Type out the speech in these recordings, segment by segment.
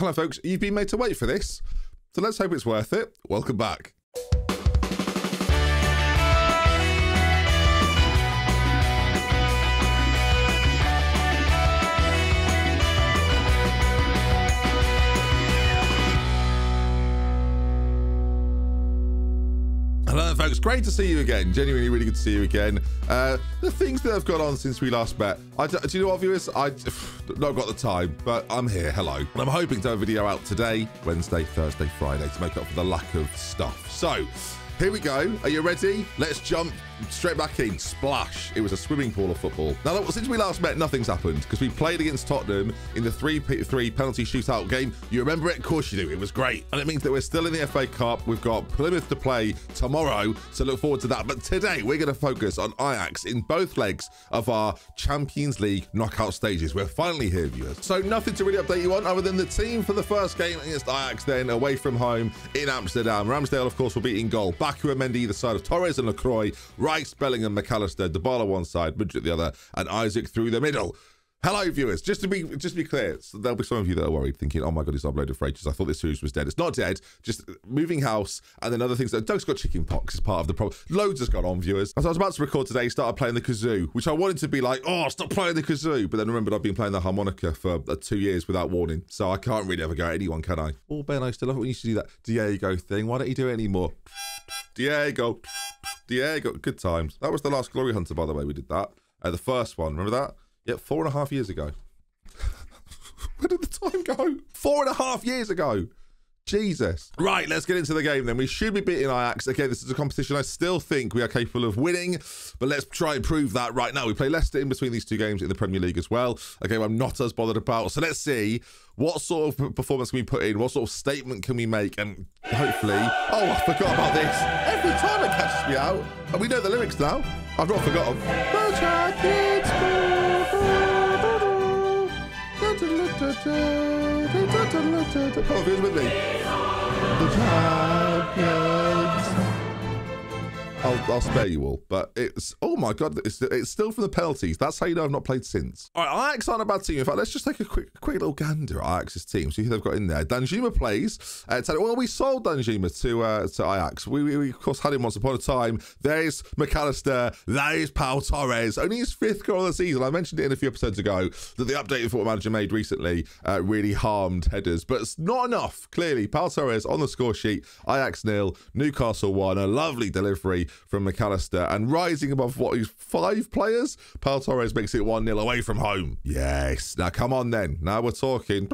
Hello folks, you've been made to wait for this, so let's hope it's worth it. Welcome back. Hello folks, great to see you again. Genuinely really good to see you again. The things that have gone on since we last met, do you know what, viewers, I've not got the time, but I'm here. Hello. And I'm hoping to have a video out today, Wednesday, Thursday, Friday, to make up for the lack of stuff. So here we go. Are you ready? Let's jump straight back in. Splash. It was a swimming pool of football. Now, look, since we last met, nothing's happened because we played against Tottenham in the 3-3 penalty shootout game. You remember it? Of course you do. It was great. And it means that we're still in the FA Cup. We've got Plymouth to play tomorrow, so look forward to that. But today, we're going to focus on Ajax in both legs of our Champions League knockout stages. We're finally here, viewers. So nothing to really update you on other than the team for the first game against Ajax then, away from home in Amsterdam. Ramsdale, of course, will be in goal. Baku and Mendy either side of Torres and LaCroix, Rice, Bellingham, McAllister, Dybala one side, Mudryk the other, and Isak through the middle. Hello, viewers. Just to be clear, there'll be some of you that are worried, thinking, "Oh my God, he's uploaded for ages. I thought this series was dead." It's not dead. Just moving house, and then other things. Doug's got chicken pox is part of the problem. Loads has gone on, viewers. As I was about to record today, started playing the kazoo, which I wanted to be like, "Oh, stop playing the kazoo," but then remembered I've been playing the harmonica for 2 years without warning, so I can't really ever go at anyone, can I? Oh Ben, I used to love it when you used to do that Diego thing. Why don't you do it anymore? Diego, good times. That was the last Glory Hunter, by the way. We did that. The first one, remember that? Yeah, 4.5 years ago. Where did the time go? 4.5 years ago. Jesus. Right, let's get into the game then. We should be beating Ajax. Okay, this is a competition I still think we are capable of winning, but let's try and prove that right now. We play Leicester in between these two games in the Premier League as well. Okay, well, I'm not as bothered about. So let's see what sort of performance can we put in, what sort of statement can we make, and hopefully... Oh, I forgot about this. Every time it catches me out. And we know the lyrics now. I've not forgotten. Oh, who's with me? The champions. I'll spare you all, but it's... Oh, my God. It's still from the penalties. That's how you know I've not played since. All right, Ajax aren't a bad team. In fact, let's just take a quick little gander at Ajax's team, see who they've got in there. Danjuma plays. Well, we sold Danjuma to Ajax. We, of course, had him once upon a time. There's McAllister. There's Pau Torres. Only his 5th goal of the season. I mentioned it in a few episodes ago that the updated football manager made recently really harmed headers, but it's not enough, clearly. Pau Torres on the score sheet. Ajax 0, Newcastle 1. A lovely delivery from McAllister, and rising above what is 5 players, Pau Torres makes it 1-0 away from home. Yes, now come on then, now we're talking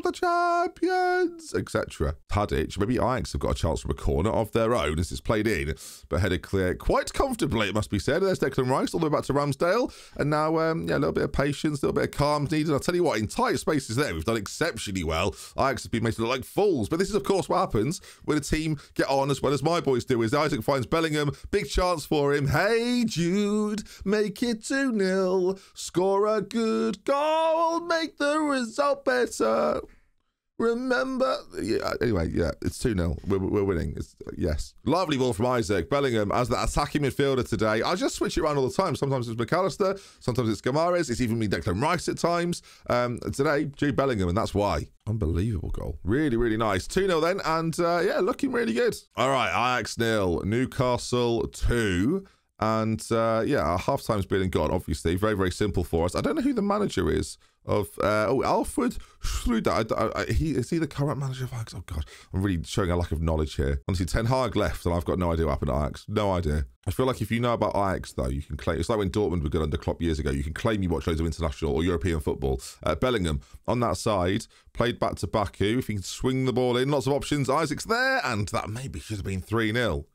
the champions, etc. Tadic, maybe Ajax have got a chance from a corner of their own as it's played in, but headed clear quite comfortably, it must be said. There's Declan Rice all the way back to Ramsdale, and now yeah, a little bit of patience, a little bit of calm needed. I'll tell you what, in tight spaces there, we've done exceptionally well. Ajax have been made to look like fools, but this is of course what happens when a team get on as well as my boys do. Is Isak finds Bellingham, big chance for him. Hey Jude, make it 2-0, score a good goal, make the result better. Remember, yeah, anyway, yeah, it's 2-0. We're winning. It's, yes. Lovely ball from Isak. Bellingham as the attacking midfielder today. I just switch it around all the time. Sometimes it's McAllister, sometimes it's Gamares. It's even been Declan Rice at times. Today, Jude Bellingham, and that's why. Unbelievable goal. Really, really nice. 2-0 then, and yeah, looking really good. All right, Ajax 0, Newcastle 2. And yeah, our half-time's been and gone, obviously. Very, very simple for us. I don't know who the manager is of... oh, Alfred Schröder. Is he the current manager of Ajax? Oh, God. I'm really showing a lack of knowledge here. Honestly, Ten Hag left, and I've got no idea what happened to Ajax. No idea. I feel like if you know about Ajax, though, you can claim... It's like when Dortmund were good under Klopp years ago. You can claim you watch loads of international or European football. Bellingham on that side, played back to Baku. If he can swing the ball in, lots of options. Isak's there, and that maybe should have been 3-0.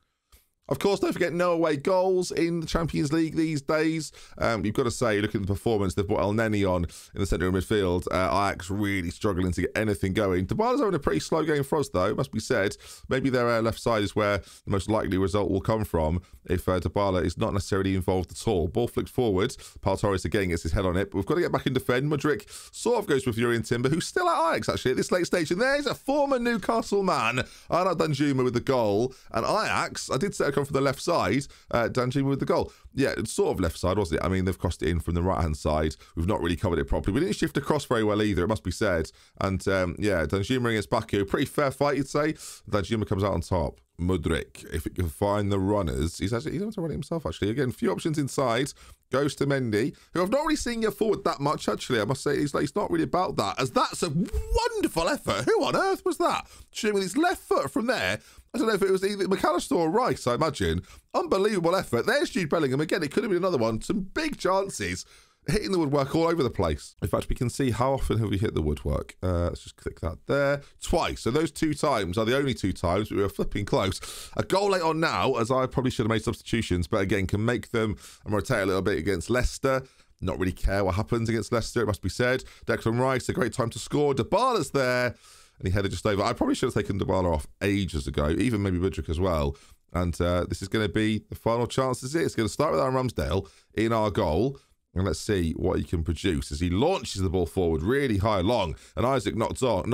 Of course, don't forget no away goals in the Champions League these days. You've got to say, looking at the performance, they've brought El Neni on in the centre of midfield. Ajax really struggling to get anything going. Dybala's having a pretty slow game for us, though, it must be said. Maybe their left side is where the most likely result will come from if Dybala is not necessarily involved at all. Ball flicked forward. Pau Torres again gets his head on it, but we've got to get back in defend. Mudryk sort of goes with Fury and Timber, who's still at Ajax, actually, at this late stage. And there's a former Newcastle man, Arnaud Danjuma, with the goal. And Ajax, I did say... come from the left side, Danjuma with the goal. Yeah, it's sort of left side, wasn't it? I mean, they've crossed it in from the right-hand side. We've not really covered it properly. We didn't shift across very well either, it must be said. And yeah, Danjuma against Baku, pretty fair fight, you'd say. Danjuma comes out on top. Mudryk, if it can find the runners, he's able to run it himself, actually. Again, few options inside. Goes to Mendy, who I've not really seen get forward that much, actually. I must say, he's not really about that, as that's a wonderful effort. Who on earth was that? Shooting with his left foot from there. I don't know if it was either McAllister or Rice, I imagine. Unbelievable effort. There's Jude Bellingham. Again, it could have been another one. Some big chances. Hitting the woodwork all over the place. In fact, we can see how often have we hit the woodwork. Let's just click that there. Twice. So those two times are the only two times we were flipping close. A goal late on now, as I probably should have made substitutions, but again, can make them and rotate a little bit against Leicester. Not really care what happens against Leicester, it must be said. Declan Rice, a great time to score. Dybala's there, and he headed just over. I probably should have taken Dybala off ages ago, even maybe Mudryk as well. And this is going to be the final chance, is it? It's going to start with our Ramsdale in our goal. And let's see what he can produce as he launches the ball forward really high, long. And Isak nods on.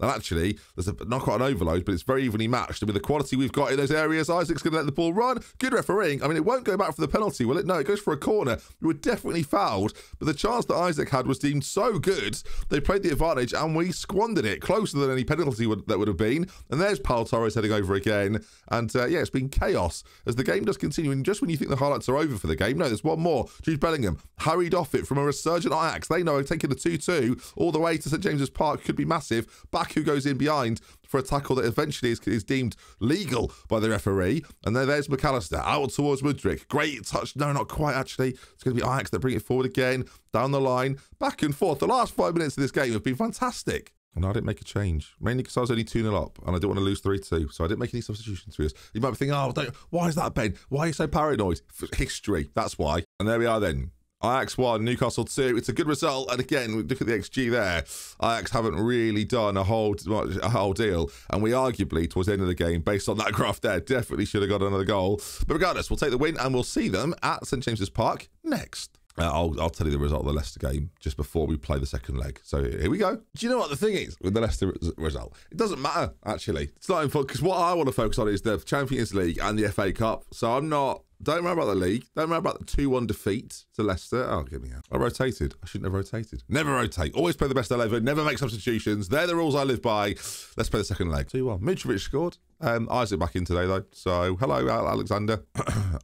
And actually, there's a, not quite an overload, but it's very evenly matched. And with the quality we've got in those areas, Isaac's going to let the ball run. Good refereeing. I mean, it won't go back for the penalty, will it? No, it goes for a corner. You were definitely fouled. But the chance that Isak had was deemed so good, they played the advantage and we squandered it. Closer than any penalty that would have been. And there's Pal Torres heading over again. And yeah, it's been chaos as the game does continue. And just when you think the highlights are over for the game, no, there's one more. Jude Bellingham. Hurried off it from a resurgent Ajax. They know taking the 2-2 all the way to St. James's Park could be massive. Baku goes in behind for a tackle that eventually is deemed legal by the referee. And then there's McAllister out towards Mudryk. Great touch. No, not quite, actually. It's going to be Ajax that bring it forward again. Down the line. Back and forth. The last 5 minutes of this game have been fantastic. And I didn't make a change, mainly because I was only 2-0 up, and I didn't want to lose 3-2, so I didn't make any substitutions for us. You might be thinking, oh, why is that, Ben? Why are you so paranoid? History, that's why. And there we are then. Ajax 1, Newcastle 2. It's a good result. And again, look at the XG there. Ajax haven't really done a whole deal. And we arguably, towards the end of the game, based on that graph there, definitely should have got another goal. But regardless, we'll take the win and we'll see them at St. James's Park next. I'll tell you the result of the Leicester game just before we play the second leg. So here we go. Do you know what the thing is with the Leicester result? It doesn't matter, actually. It's not important because what I want to focus on is the Champions League and the FA Cup. So I'm not... Don't worry about the league. Don't worry about the 2-1 defeat to Leicester. Oh, give me out. I rotated. I shouldn't have rotated. Never rotate. Always play the best 11. Never make substitutions. They're the rules I live by. Let's play the second leg. 2-1. Mitrovic scored. Isak back in today, though. So, hello, Alexander.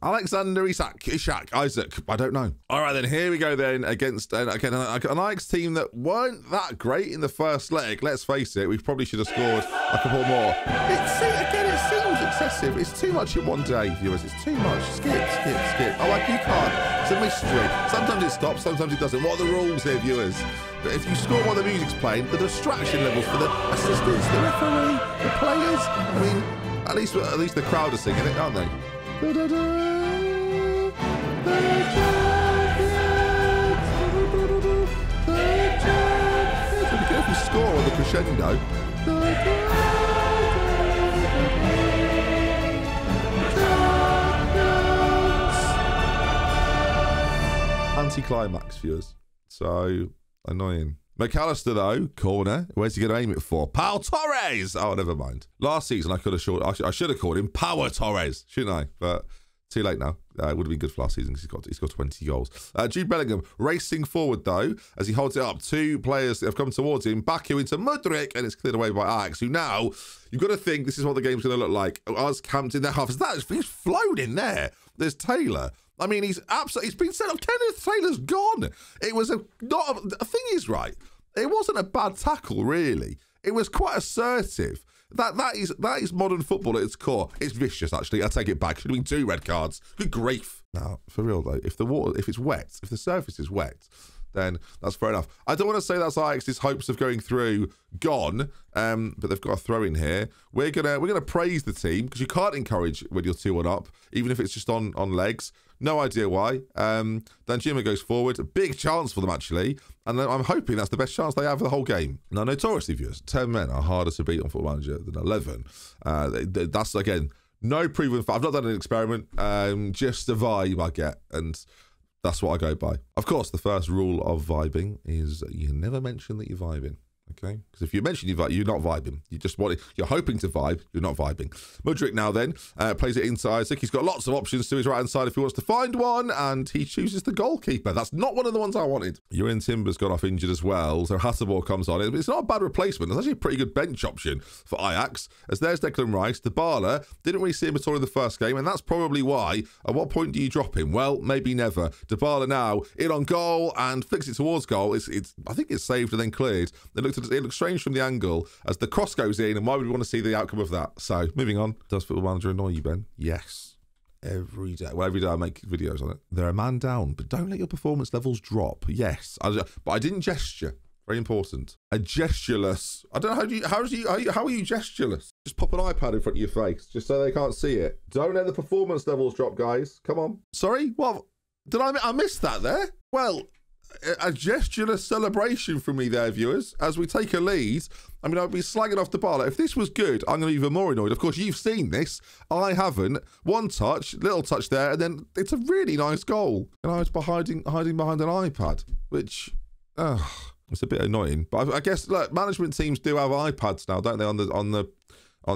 Alexander Isak. Isak. I don't know. All right, then. Here we go, then, against again, an Ajax team that weren't that great in the first leg. Let's face it. We probably should have scored a couple more. It seems excessive. It's too much in one day, viewers. It's too much. Skip. Oh, like you can't. It's a mystery. Sometimes it stops, sometimes it doesn't. What are the rules here, viewers? But if you score while the music's playing, the distraction levels for the assistants, the referee, the players. I mean, at least the crowd are singing it, aren't they? It's really good if you score on the crescendo. Anti-climax viewers. So annoying. McAllister, though, corner. Where's he going to aim it for? Pal Torres! Oh, never mind. Last season, I should have called him Power Torres, shouldn't I? But too late now. It would have been good for last season because he's got 20 goals. Jude Bellingham racing forward, though, as he holds it up. Two players have come towards him. Baku into Mudryk, and it's cleared away by Ajax, who now, you've got to think this is what the game's going to look like. Ours camped in their half. He's flown in there. There's Taylor. I mean, he's absolutely... He's been set up. Taylor's gone. It was a... not. The thing is, right, it wasn't a bad tackle, really. It was quite assertive. That is modern football at its core. It's vicious, actually. I take it back. Should have been 2 red cards. Good grief. Now, for real, though, if the surface is wet, then that's fair enough. I don't want to say that's Ajax's hopes of going through gone, but they've got a throw in here. We're gonna praise the team because you can't encourage when you're 2-1 up, even if it's just on legs. No idea why. Danjuma goes forward. A big chance for them, actually. And I'm hoping that's the best chance they have for the whole game. Now, notoriously, viewers, 10 men are harder to beat on Football Manager than 11. That's, again, no proven fact. I've not done an experiment. Just the vibe I get. And... that's what I go by. Of course, the first rule of vibing is you never mention that you're vibing. Okay, because if you mention you vibe, you're not vibing. You just want it. You're hoping to vibe. You're not vibing. Mudryk now then plays it inside. He's got lots of options to his right hand side if he wants to find one, and he chooses the goalkeeper. That's not one of the ones I wanted. Urin Timber's gone off injured as well, so Hasselbor comes on. It's not a bad replacement. It's actually a pretty good bench option for Ajax. As there's Declan Rice. Dybala, didn't really see him at all in the first game, and that's probably why. At what point do you drop him? Well, maybe never. Dybala now in on goal and flicks it towards goal. I think it's saved and then cleared. It looks strange from the angle as the cross goes in, and why would we want to see the outcome of that? So, moving on. Does Football Manager annoy you, Ben? Yes. Every day. Well, every day I make videos on it. They're a man down, but don't let your performance levels drop. Yes. But I didn't gesture. Very important. A gestureless. I don't know. How are you gestureless? Just pop an iPad in front of your face just so they can't see it. Don't let the performance levels drop, guys. Come on. Sorry? What? Did I missed that there? Well, a gestureless celebration from me there, viewers, as we take a lead. I mean, I'd be slagging off Dybala. If this was good, I'm going to be even more annoyed. Of course, you've seen this. I haven't. One touch, little touch there, and then it's a really nice goal. And I was hiding behind an iPad, which, it's a bit annoying. But I guess, look, management teams do have iPads now, don't they, on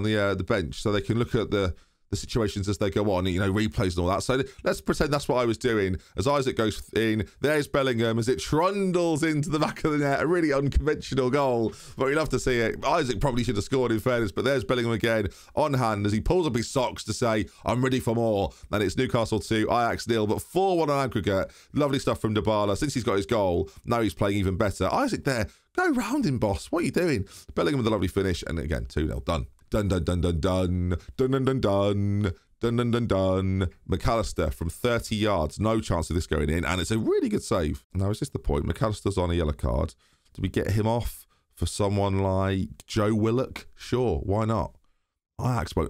the bench, so they can look at the situations as they go on, you know, replays and all that. So let's pretend that's what I was doing. As Isak goes in, there's Bellingham as it trundles into the back of the net. A really unconventional goal, but we love to see it. Isak probably should have scored, in fairness, but there's Bellingham again on hand as he pulls up his socks to say, I'm ready for more. And it's Newcastle 2, Ajax 0, but 4-1 on aggregate. Lovely stuff from Dybala. Since he's got his goal, now he's playing even better. Isak there, go round him, boss. What are you doing? Bellingham with a lovely finish, and again, 2-0, done. Dun dun dun dun dun dun dun dun dun dun dun dun dun. McAllister from 30 yards, no chance of this going in, and it's a really good save. Now, is this the point? McAllister's on a yellow card. Do we get him off for someone like Joe Willock? Sure, why not? Ajax will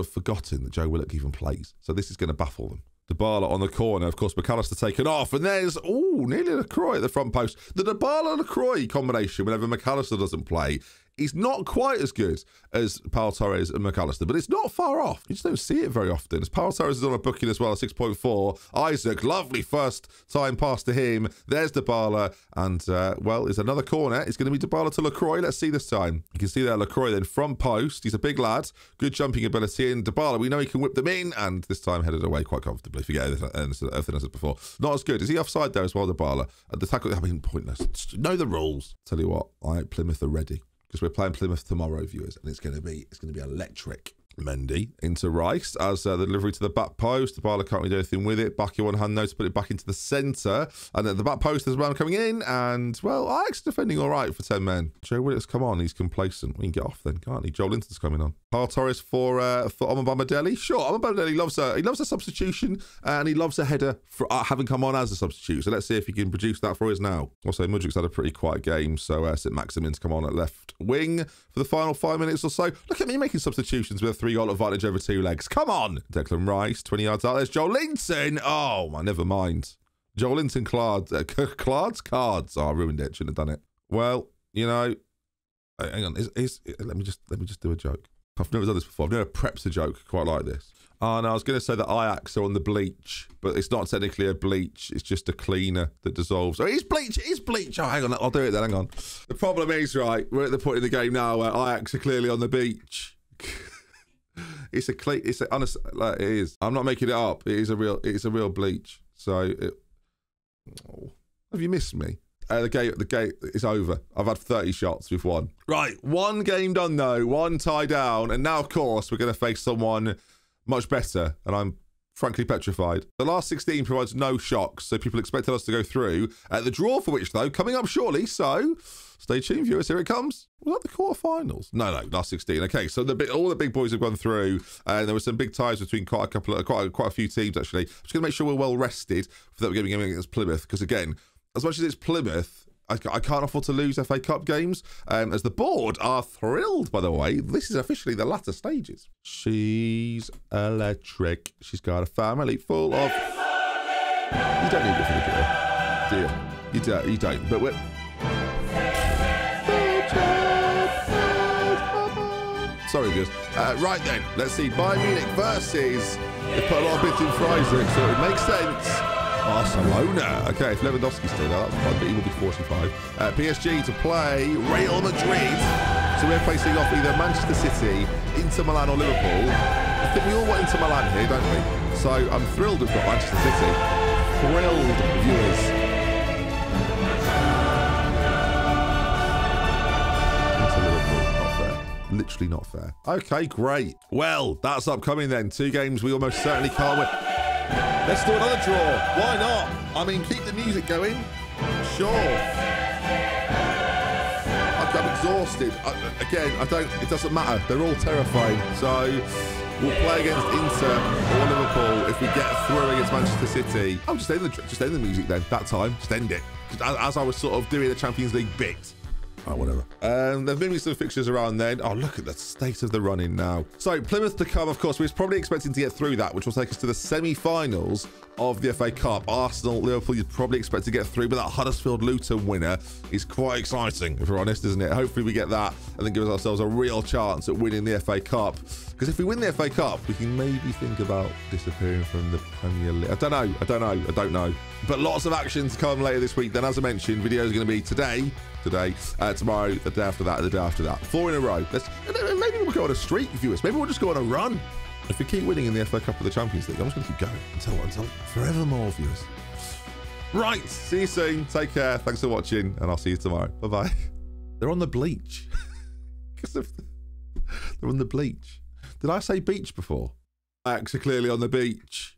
have forgotten that Joe Willock even plays, so this is going to baffle them. Dybala on the corner, of course, McAllister taken off, and there's, nearly LaCroix at the front post. The Dybala-LaCroix combination, whenever McAllister doesn't play, is not quite as good as Paul Torres and McAllister, but it's not far off. You just don't see it very often. As Paul Torres is on a booking as well, at 6.4. Isak, lovely first time pass to him. There's Dybala, and, well, it's another corner. It's going to be Dybala to LaCroix. Let's see this time. You can see there LaCroix then front post. He's a big lad, good jumping ability, and Dybala, we know he can whip them in, and this time headed away quite comfortably. Forget everything I said before. Not as good. Is he offside there as well, Dybala? The tackle, I mean, pointless. Just know the rules. Tell you what, Plymouth are ready. Because we're playing Plymouth tomorrow, viewers, and it's going to be electric. Mendy into Rice as the delivery to the back post. Dybala can't really do anything with it. Baku on hand, though, to put it back into the centre. And at the back post, there's a man coming in. And, well, Ajax defending all right for 10 men. Joe Willock's come on. He's complacent. We can get off then, can't he? Joelinton's coming on. Paul Torres for Amabamadelli. Sure, Amabamadelli loves her. He loves a substitution, and he loves a header for having come on as a substitute. So let's see if he can produce that for us now. Also, Mudryk's had a pretty quiet game, so St. Maximin's come on at left wing for the final 5 minutes or so. Look at me making substitutions with a 3-goal advantage over 2 legs. Come on! Declan Rice, 20 yards out. There's Joelinton. Oh, my, never mind. Joelinton cards. Oh, I ruined it. Shouldn't have done it. Well, you know, hang on. Let me just do a joke. I've never done this before. I've never prepped a joke quite like this. Oh, no, I was going to say that Ajax are on the bleach, but it's not technically a bleach. It's just a cleaner that dissolves. Oh, it is bleach. It is bleach. Oh, hang on. I'll do it then. Hang on. The problem is, right, we're at the point in the game now where Ajax are clearly on the beach. It is. I'm not making it up. It is a real bleach. So, have you missed me? The game is over. I've had 30 shots. We've won. Right, 1 game done though. 1 tie down, and now of course we're going to face someone much better. And I'm frankly petrified. The last 16 provides no shocks, so people expected us to go through. The draw for which though coming up shortly. So stay tuned, viewers. Here it comes. Was that the quarterfinals? No, last 16. Okay, so all the big boys have gone through, and there were some big ties between quite a few teams actually. I'm just going to make sure we're well rested for that we're going to be against Plymouth, because again, as much as it's Plymouth, I can't afford to lose FA Cup games. As the board are thrilled, by the way. This is officially the latter stages. She's electric. She's got a family full of... You don't need it for the girl, do you? You don't. But we're... Sorry, guys. Right then, let's see. Bayern Munich versus... They put a lot of bits in Friesland, so it makes sense. Barcelona. Okay, if Lewandowski's still there, that's fine, but he will be 45. PSG to play Real Madrid. So we're facing off either Manchester City, Inter Milan or Liverpool. I think we all want Inter Milan here, don't we? So I'm thrilled we've got Manchester City. Thrilled, viewers. Literally not fair. Okay, great. Well, that's upcoming then. 2 games we almost certainly can't win. Let's do another draw. Why not? I mean, keep the music going. Sure. I'm exhausted. It doesn't matter. They're all terrifying. So we'll play against Inter or Liverpool if we get through against Manchester City. Oh, just end the music then. That time, just end it. As I was sort of doing the Champions League bit. Oh, whatever. There's maybe some fixtures around then. Oh, look at the state of the running now. So Plymouth to come, of course. We're probably expecting to get through that, which will take us to the semi-finals of the FA Cup. Arsenal, Liverpool, you'd probably expect to get through, but that Huddersfield-Luton winner is quite exciting, if we're honest, isn't it? Hopefully we get that and then give ourselves a real chance at winning the FA Cup. Because if we win the FA Cup, we can maybe think about disappearing from the Premier League. I don't know. But lots of action to come later this week. Then, as I mentioned, videos are going to be today, tomorrow, the day after that, and the day after that. 4 in a row. Maybe we'll go on a streak, viewers. Maybe we'll just go on a run. If we keep winning in the FA Cup or the Champions League, I'm just going to keep going until forevermore, viewers. Right, see you soon. Take care. Thanks for watching, and I'll see you tomorrow. Bye-bye. They're on the bleach. They're on the bleach. Did I say beach before? Ajax are clearly on the beach.